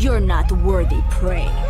You're not worthy prey.